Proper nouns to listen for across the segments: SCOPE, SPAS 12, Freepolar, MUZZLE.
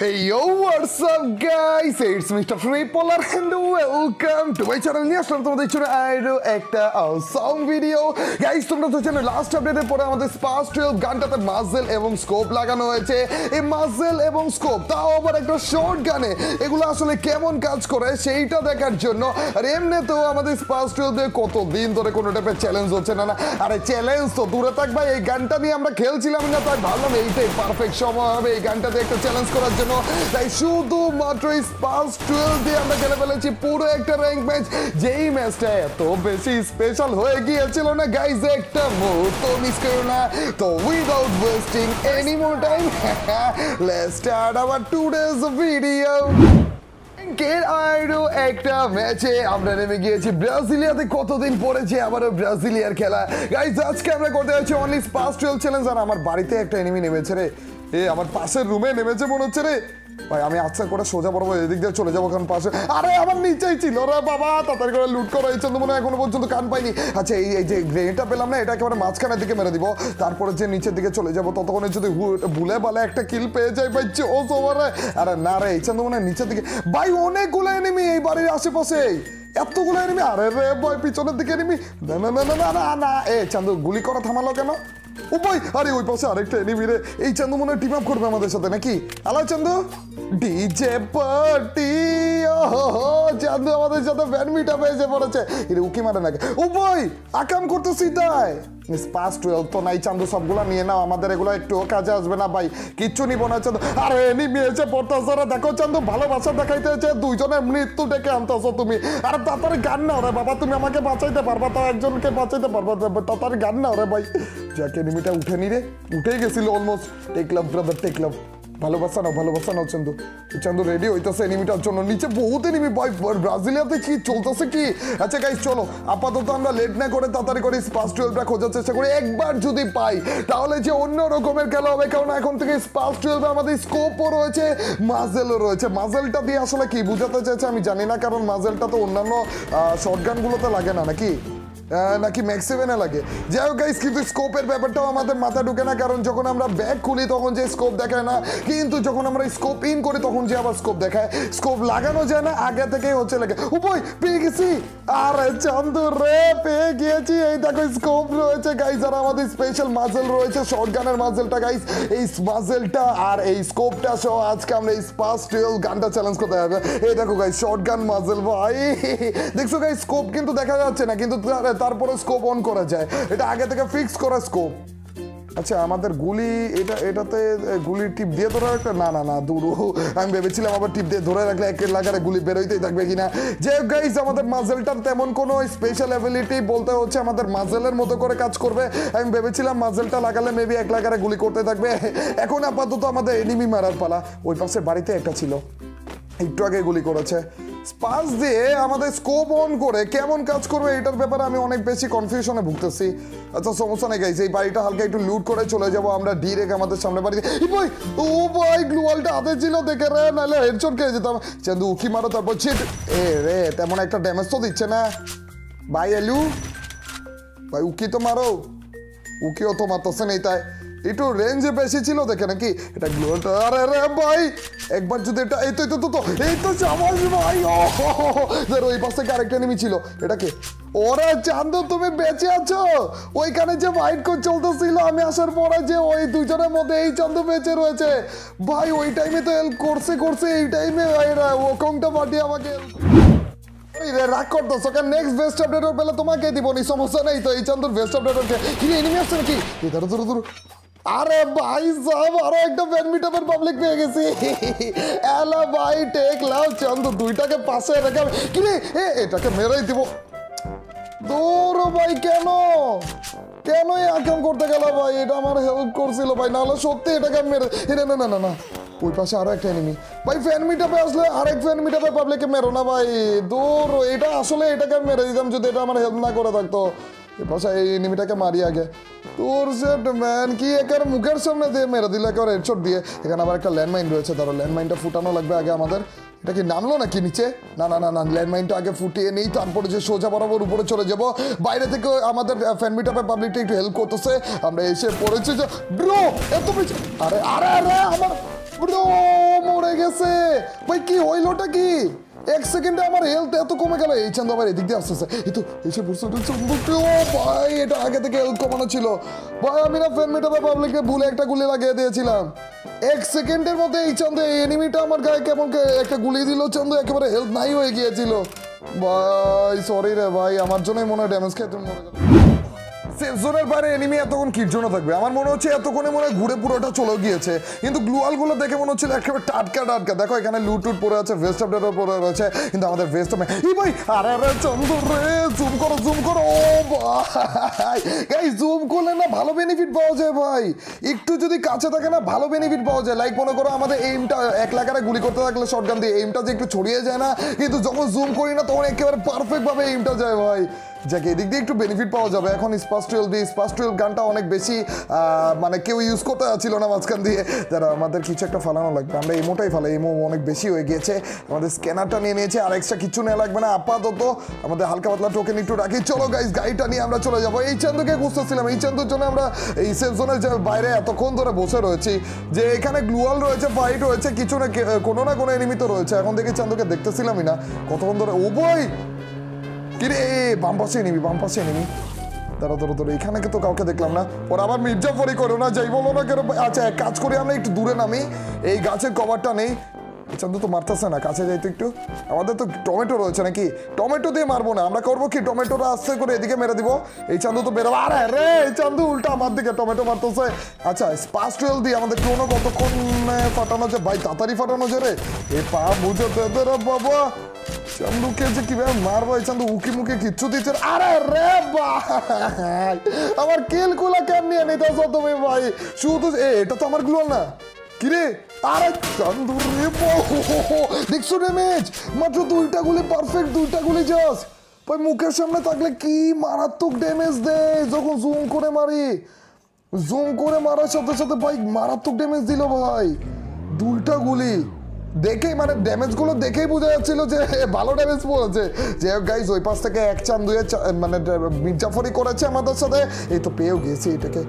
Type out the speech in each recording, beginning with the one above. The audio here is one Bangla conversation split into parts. Hey yo, what's up guys? It's Mr. Freepolar and welcome to my channel. Yes, I'm going to an awesome video. Guys, you know, last update is the past 12 gun that muzzle and scope lagano hoyeche. Ei muzzle and scope tao abar ekta short gane. Egulo ashole kemon kaj kore sheita dekhar jonno. Ar emne to amader past 12 e koto din dhore kono type challenge hocche na. Are challenge to dure thak bhai ei gun ta niye amra khelchilam na tar bhalo na eitai perfect shomoy hobe ei gun ta te ekta challenge korar. তাই শুধুমাত্র স্পাস 12 দিয়ে আমরা খেলে ফেলেছি পুরো একটা র্যাঙ্ক ম্যাচ, যেই ম্যাচটা এত বেশি স্পেশাল হয়ে গিয়েছিল না গাইস, একটা মুহূর্ত মিস করো না। তো without wasting any more time, let's start our today's video. একটা ম্যাচে আমরা নেমে গিয়েছি ব্রাজিলিয়াতে, কতদিন পরে যে আবারও ব্রাজিলিয়ার খেলা। গাইস আজকে আমরা করতে যাচ্ছি অনলি স্পাস 12 চ্যালেঞ্জ। আর আমার বাড়িতে একটা এনিমি নেমেছে রে, এ আমার পাশের রুমে নেমেছে মনে হচ্ছে রে ভাই। আমি আচ্ছা করে সোজা পড়বো, এদিক দিয়ে চলে যাবো, কারণ পাশে আরে আমার নিচেই ছিল রে বাবা। তাড়াতাড়ি করে লুট করা ইচ্ছা তো মনে হয় এখনো পর্যন্ত কান পাইনি। আচ্ছা এই যে গ্রেনেডটা পেলাম না, এটা একেবারে মাঝখানের দিকে মেরে দিব, তারপরে যে নিচের দিকে চলে যাবো। ততক্ষণে যদি ভুলে ভালে একটা কিল পেয়ে যাই ভাই, ও সবার আরে না রে ইচ্ছা তো মনে হয় নিচের দিকে ভাই অনেকগুলো এনিমি এই বাড়ির আশেপাশে, এতগুলো এনিমি। আরে রে ভাই পিছনের দিকে এনিমি, না না না না না। এ চান্দু গুলি করা থামালো কেন? ও ভাই আরে ওই পাশে আরেকটা এনিমি রে। এই চান্দু মনে হয় টিম আপ করবে আমাদের সাথে নাকি? আলা চান্দু ডিজে পার্টি, ওহো চান্দু আমাদের সাথে ব্যান্ড মিট আপ এসে পড়েছে। এর উকি মারে নাকি? ও ভাই আকাম করতে সিধাই মিস পাস 12 তো নাই চান্দু, সবগুলা নিয়ে নাও, আমাদের এগুলো একটু কাজে আসবে না ভাই, কিচ্ছু নিব না চান্দু। আরে এনিমি এসে পড়তাছে রে, দেখো চান্দু ভালোবাসা দেখাইতে এসে দুইজনের মৃত্যু ডেকে আনতাছো তুমি। আরে তাড়াতাড়ি গান নাও রে বাবা, তুমি আমাকে বাঁচাইতে পারবা তো, একজনকে বাঁচাইতে পারবা, তাড়াতাড়ি গান নাও রে ভাই। যাকে এনিমিটা উঠে নি রে, উঠে গেছিল almost. Take love brother, take love, ভালোবাসা নাও, ভালোবাসা নাও চান্দু। চান্দু রেডি হইতেছে এনিমিটার জন্য, নিচে বহুত এনিমি ভাই ব্রাজিলিয়াতে কি চলতেছে কি। আচ্ছা গাইস চলো আপাতত আমরা লেট না করে তাড়াতাড়ি করে স্পাস 12টা খোঁজার চেষ্টা করি। একবার যদি পাই তাহলে যে অন্য রকমের খেলা হবে, কারণ এখন থেকে স্পাস 12 আমাদের স্কোপও রয়েছে, মাজেলও রয়েছে। মাজেলটা দিয়ে আসলে কি বোঝাতে চাইছে আমি জানি না, কারণ মাজেলটা তো অন্যান্য শটগানগুলোতে লাগে না নাকি, নাকি ম্যাক্সিভেনে লাগে। যাই হোক গাইস কিন্তু স্কোপের ব্যাপারটাও আমাদের মাথা ঢুকে না, কারণ যখন আমরা ব্যাগ খুলি তখন যে স্কোপ দেখায় না, কিন্তু যখন আমরা স্কোপ ইন করি তখন যে আবার স্কোপ দেখায়। স্কোপ লাগানো যায় না, আগে থেকেই হচ্ছে লাগে। উপায় পেয়ে গেছি, আরে চান্দু রে পেয়ে গিয়েছি। এই দেখো স্কোপ রয়েছে গাইস, আর আমাদের স্পেশাল মাজেল রয়েছে, শটগানের মাজেলটা গাইস। এই মাজেলটা আর এই স্কোপটা সহ আজকে আমরা এই স্পাস 12 গানটা চ্যালেঞ্জ করতে হবে। এই দেখো গাইস শটগান মাজেল ভাই, দেখছো গাইস স্কোপ কিন্তু দেখা যাচ্ছে না, কিন্তু তারপরে স্কোপ অন করা যায়, এটা আগে থেকে ফিক্স করা স্কোপ। আচ্ছা আমাদের গুলি এটাতে গুলির টিপ দিয়ে ধরে রাখতে, না না না দূর, আমি ভেবেছিলাম আবার টিপ দিয়ে ধরে রাখলে একের লাগারে গুলি বেরোইতেই থাকবে কিনা। যে গাইস আমাদের মাজেলটার তেমন কোনো স্পেশাল অ্যাবিলিটি বলতে হচ্ছে আমাদের মাজেলের মতো করে কাজ করবে। আমি ভেবেছিলাম মাজেলটা লাগালে মেবি এক লাগারে গুলি করতে থাকবে। এখন আপাতত আমাদের এনিমি মারার পালা। ওই পাশে বাড়িতে একটা ছিল, একটু আগে গুলি করেছে। স্পাস দিয়ে আমাদের স্কোপ অন করে কেমন কাজ করবে এটার ব্যাপারে আমি অনেক বেশি কনফিউশনে ভুগতেছি। আচ্ছা সমস্যা নেই গাইস, এই বাড়িটা হালকা একটু লুট করে চলে যাবো আমরা ডিরেক্ট আমাদের সামনে বাড়িতে। ও ভাই গ্লুয়ালটা হাতে ছিল দেখে রে, নাহলে হেডশট খেয়ে যেতাম। চান্দু উকি মারো তারপর ছিট। এ রে তেমন একটা ড্যামেজ তো দিচ্ছে না ভাই, এলু ভাই উকি তো মারো, উকিও তো মারতেছে নেই, তাই একটু রেঞ্জে বেশি ছিল দেখে নাকি এটা গ্লোটা। আরে রে ভাই একবার যদি এটা এই তো এই তো এই তো চামাজ ভাই, ও ওই পাশ থেকে আরেকটা এনিমি ছিল, এটাকে ওরে চান্দু তুমি বেঁচে আছো? ওইখানে যে ফাইট চলতেছিল আমি আসার পরে যে ওই দুজনের মধ্যে এই চান্দু বেঁচে রয়েছে ভাই। ওই টাইমে তো হেল্প করছে করছে, এই টাইমে ভাইরা ও কংটা পাঠিয়ে আমাকে রাগ করতেছো কেন? নেক্সট বেস্ট আপডেটর পেলে তোমাকে দিব নি, সমস্যা নেই। তো এই চান্দুর বেস্ট আপডেটরকে কি এনিমি আসছে নাকি? ধরো ধরো ধরো, আরে ভাই সাহেব আরো একটা ব্যান্ড মিট আপের পাবলিক পেয়ে গেছি। এলা ভাই টেক লাও চান্দু, দুইটাকে পাশে রেখে কি রে এটাকে মেরেই দিব। দৌড় ভাই, কেন কেন আকাম করতে গেল ভাই? এটা আমার হেল্প করছিল ভাই, নাহলে সত্যি এটাকে মেরে। না না না না ওই পাশে আরো একটা এনিমি ভাই, ফ্যান মিটআপে আসলে আরেক ফ্যান মিটআপে পাবলিককে মেরো না ভাই, দৌড়। এটা আসলে এটাকে মেরে দিতাম যদি এটা আমার হেল্প না করে থাকতো। পাশা এই এনিমিটাকে মারি আগে, তোর সেট ম্যান কি একার মুখের সামনে দিয়ে মেরে দিল একেবারে হেডশট দিয়ে। এখানে আবার একটা ল্যান্ডমাইন রয়েছে, ধরো ল্যান্ডমাইনটা ফুটানো লাগবে আগে আমাদের। এটা কি নামলো নাকি নিচে? না না না না, ল্যান্ডমাইনটা আগে ফুটিয়ে নেই, তারপরে যে সোজা বরাবর উপরে চলে যাব। বাইরে থেকে আমাদের ফ্যান মিট আপের পাবলিকটা একটু হেল্প করতেছে, আমরা এসে পড়েছি যে ব্রো এত বেশি। আরে আরে আরে আমার ব্রো মরে ভাই কি হইলোটা কি এক সেকেন্ডে আমার হেলথ এত কমে গেল। এই চান্দ আমার এদিক দিয়ে আসছে এই তো এসে বুঝতে ভাই এটা আগে থেকে হেলথ কমানো ছিল ভাই। আমি না ফ্রেন্ড মেটাবে পাবলিকে ভুলে একটা গুলি লাগিয়ে দিয়েছিলাম। এক সেকেন্ডের মধ্যে এই চান্দ এনিমিটা আমার গায়ে কেমন একটা গুলি দিল। চান্দ একেবারে হেলথ নাই হয়ে গিয়েছিল ভাই। সরি রে ভাই আমার জন্যই মনে হয় ড্যামেজ খেতে মনে গেল। সেফ জোনের বাইরে এনিমি এতক্ষণ কির্জনও থাকবে আমার মনে হচ্ছে। এতক্ষণে মনে হয় ঘুরে পুরোটা চলে গিয়েছে কিন্তু গ্লোয়ালগুলো দেখে মনে হচ্ছিল একেবারে টাটকা টাটকা। দেখো এখানে লুটুট পরে আছে, ভেস্ট আপডেটও পরে রয়েছে কিন্তু আমাদের ভেস্ট এই ভাই আরে আরে চন্দুর রে জুম করো জুম করো। ভাই এই জুম করলে না ভালো বেনিফিট পাওয়া যায় ভাই, একটু যদি কাছে থাকে না ভালো বেনিফিট পাওয়া যায়। লাইক মনে করো আমাদের এইমটা এক লাগারে গুলি করতে থাকলে শর্টগান দিয়ে এইমটা যে একটু ছড়িয়ে যায় না, কিন্তু যখন জুম করি না তখন একেবারে পারফেক্টভাবে এইমটা যায় ভাই। যাকে এদিক দিয়ে একটু বেনিফিট পাওয়া যাবে। এখন স্পাস 12 দিয়ে স্পাস 12 গানটা অনেক বেশি মানে কেউ ইউজ করতে ছিল না মাঝখান দিয়ে, যারা আমাদের কিছু একটা ফালানো লাগবে। আমরা ইমোটাই ফালাই, ইমো অনেক বেশি হয়ে গিয়েছে। আমাদের স্ক্যানারটা নিয়ে নিয়েছে আর এক্সট্রা কিচ্ছু নেওয়া লাগবে না আপাতত। আমাদের হালকা পাতলা টোকেন একটু রাখি। চলো গাইজ গাড়িটা নিয়ে আমরা চলে যাবো। এই চান্দকে বুঝতেছিলাম এই চান্দুর জন্য আমরা এই সেফ জোনের বাইরে এতক্ষণ ধরে বসে রয়েছি যে এখানে গ্লোয়াল রয়েছে, ফাইট রয়েছে, কিছু না কোনো এনিমি তো রয়েছে। এখন দেখি চান্দকে দেখতেছিলামই না কতক্ষণ ধরে। ও বই কিরে বাম পাশে নিবি বাম পাশে নিবি তারা তোর এখানে তো কাউকে দেখলাম না। ওরা আবার মির্জাফরি করো না যাই বলো না কেন। আচ্ছা এক কাজ করি আমরা একটু দূরে নামি, এই গাছের কভারটা নেই। চান্দু তো মারতেছে না, কাছে যাইতো একটু। আমাদের তো টমেটো রয়েছে নাকি, টমেটো দিয়ে মারবো না আমরা। করবো কি টমেটোটা আস্তে করে এদিকে মেরে দিব। এই চান্দু তো বেরোবো আরে রে এই চান্দু উল্টা আমার দিকে টমেটো মারতেছে। আচ্ছা স্পাস 12 দিয়ে আমাদের কোনো কতক্ষণ ফাটানো যায় ভাই, তাড়াতাড়ি ফাটানো যায় রে। এ পা বুঝো তোদের বাবা চান্দুকে যে কিভাবে মারবো। এই চান্দু উকি মুখে কিচ্ছু দিচ্ছে আরে রে ভাই আমার কিলগুলা কেমনি নিতেছ তুমি ভাই। শুধু এটা তো আমার গ্লোয়াল না কিরে আরে চান্দুর রে দেখছো ড্যামেজ মাত্র 2টা গুলি পারফেক্ট 2টা গুলি জাস্ট ভাই। মুখের সামনে থাকলে কি মারাত্মক ড্যামেজ দেয় যখন জুম করে মারি। জুম করে মারার সাথে সাথে ভাই মারাত্মক ড্যামেজ দিল ভাই 2টা গুলি দেখেই, মানে ড্যামেজগুলো দেখেই বোঝা যাচ্ছিল যে ভালো ড্যামেজ পড়েছে। যে গাইজ ওই পাশ থেকে এক চান দুয়ে মানে মির্জাফরি করেছে আমাদের সাথে। এই তো পেয়েও গেছি এটাকে,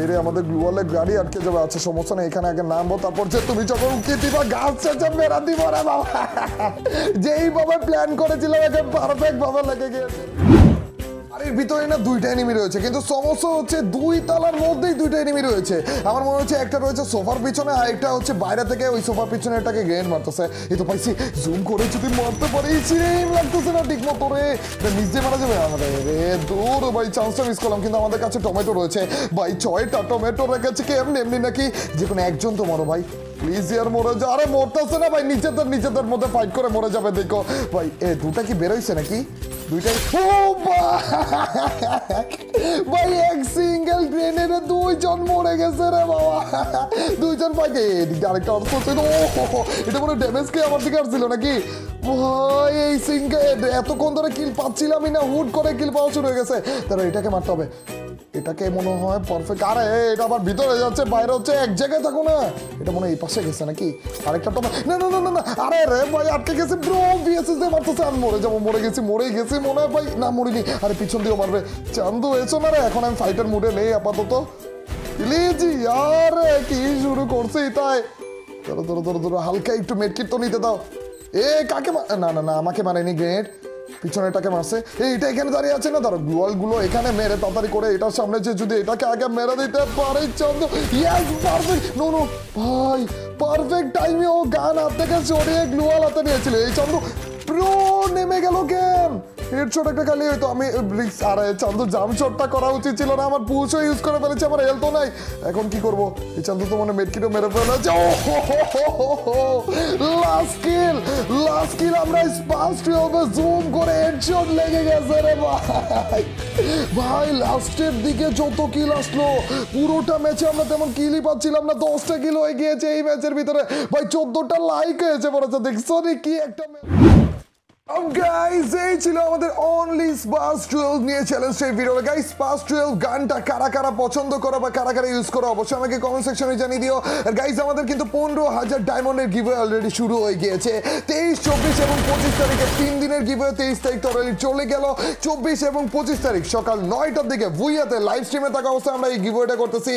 এর আমাদের গ্লোয়ালের গাড়ি আটকে যাবে। আচ্ছা সমস্যা নেই, এখানে আগে নামবো তারপর যে তুমি যখন উঁকি দিবা গাছ চাচা মেরা দিব রে বাবা। যেইভাবে প্ল্যান করেছিলাম এখন পারফেক্টভাবে লেগে গিয়েছে। বাড়ির ভিতরে না 2টা এনিমি রয়েছে কিন্তু সমস্যা হচ্ছে 2 তালার মধ্যেই 2টা এনিমি রয়েছে। আমার মনে হচ্ছে একটা রয়েছে সোফার পিছনে আর একটা হচ্ছে বাইরে থেকে ওই সোফার পিছনে এটাকে গ্রেন মারতেছে। এই তো পাইছি জুম করে যদি মারতে পারি লাগতেছে না ঠিক মতো রে নিজে মারা যাবে। আরে রে দূর ভাই চান্সটা মিস করলাম। কিন্তু আমাদের কাছে টমেটো রয়েছে ভাই, 6টা টমেটো রেখেছে কি এমনি এমনি নাকি? যে কোনো একজন তো মরো ভাই প্লিজ ইয়ার মরে যা। আরে মরতেছে না ভাই, নিজেদের মধ্যে ফাইট করে মরে যাবে দেখো ভাই। এ 2টা কি বেরোইছে নাকি 2টাই? ও ভাই এক সিঙ্গেল গ্রেনেডে 2জন মরে গেছে রে বাবা। 2জন পাইকে এদিকে আরেকটা অর্থ হচ্ছে এটা মনে ড্যামেজ কে আমার দিকে আসছিল নাকি ভাই। এই সিঙ্গেল এতক্ষণ ধরে কিল পাচ্ছিলামই না, হুট করে কিল পাওয়া শুরু হয়ে গেছে। তাহলে এটাকে মারতে হবে, এটাকে মনে হয় পারফেক্ট। আরে এটা আবার ভিতরে যাচ্ছে বাইরে হচ্ছে, এক জায়গায় থাকো না। এটা মনে হয় এই পাশে গেছে নাকি আরেকটা টমেটো? না না না না আরে রে ভাই আটকে গেছে ব্রো, বিএসএস দিয়ে মারতেছে। আমি মরে যাবো, মরে গেছি মনে হয় ভাই। না মরিনি, আরে পিছন দিয়েও মারবে। চান্দু এসো না রে, এখন আমি ফাইটার মুডে নেই আপাতত। ইলিজি আরে কি শুরু করছে তাই। ধরো ধরো ধরো ধরো হালকা একটু মেটকিট তো নিতে দাও। এ কাকে না না না আমাকে মারেনি, গ্রেনেড পিছনেটাকে মারছে। এইটা এখানে দাঁড়িয়ে আছে না, ধরো গ্লোয়াল গুলো এখানে মেরে তাড়াতাড়ি করে এটার সামনে যে যদি এটাকে আগে মেরে দিতে পারে। চন্দ্র ইয়াস পারফেক্ট। নো নো ভাই পারফেক্ট টাইমে ও গান হাত থেকে সরিয়ে গ্লোয়াল হাতে নিয়েছিল। এই চন্দ্র প্রো নেমে গেল গেম। হেডশট একটা খালি হয়তো আমি আরে চান্দু জাম্প শটটা করা উচিত ছিল না, আমার পুশও ইউজ করে ফেলেছি, আমার হেলথ নাই। এখন কি করবো? এই চান্দু তো মানে মেডকিটও মেরে ফেলেছে। লাস্ট কিল আমরা স্পাস 12 এ জুম করে হেডশট লেগে গেছে রে ভাই। ভাই লাস্টের দিকে যত কিল আসলো পুরোটা ম্যাচে আমরা তেমন কিলই পাচ্ছিলাম না। 10টা কিল হয়ে গিয়েছে এই ম্যাচের ভিতরে ভাই, 14টা লাইক হয়েছে বলেছে। দেখছো রে কি একটা গাইস এই ছিল আমাদের অনলি স্পাস 12 নিয়ে চ্যালেঞ্জের ভিডিওটা। গাইস স্পাস 12 গানটা কারা কারা পছন্দ করো বা কারা কারা ইউজ করো অবশ্যই আমাকে কমেন্ট সেকশনে জানিয়ে দিও। আর গাইস আমাদের কিন্তু 15000 ডায়মন্ডের গিভওয়ে অলরেডি শুরু হয়ে গিয়েছে। 23, 24 এবং 25 তারিখে 3 দিনের গিভওয়ে। 23 তারিখ অলরেডি চলে গেল। 24 এবং 25 তারিখ সকাল 9টার দিকে ভুইয়াতে লাইভ স্ট্রিমে থাকা অবস্থায় আমরা এই গিভওয়েটা করতেছি।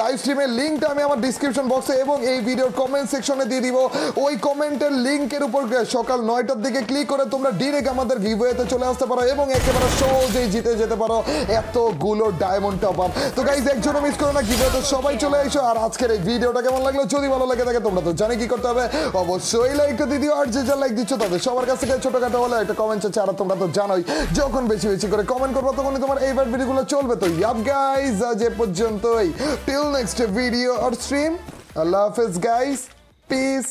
লাইভ স্ট্রিমের লিংকটা আমি আমার ডেসক্রিপশন বক্সে এবং এই ভিডিওর কমেন্ট সেকশনে দিয়ে দিব। ওই কমেন্টের লিংকের উপর সকাল 9টার দিকে ক্লিক করে তোমরা ডিরেক্ট আমাদের গিভওয়েতে চলে আসতে পারো এবং একেবারে সহজেই জিতে যেতে পারো এতগুলো ডায়মন্ড টপ আপ। তো গাইস একজনও মিস করো না, গিভওয়েতে সবাই চলে এসো। আর আজকের এই ভিডিওটা কেমন লাগলো? যদি ভালো লাগে থাকে তোমরা তো জানি কি করতে হবে, অবশ্যই লাইকটা দিয়ে দিও। আর যে যা লাইক দিচ্ছ তাদের সবার কাছ থেকে ছোটখাটো হলে একটা কমেন্ট আছে। আর তোমরা তো জানোই যখন বেশি বেশি করে কমেন্ট করবো তখনই তোমার এইবার ভিডিওগুলো চলবে। তো ইয়াপ গাইস আজ এ পর্যন্তই, till next video or stream. আল্লাহ হাফেজ গাইস, পিস।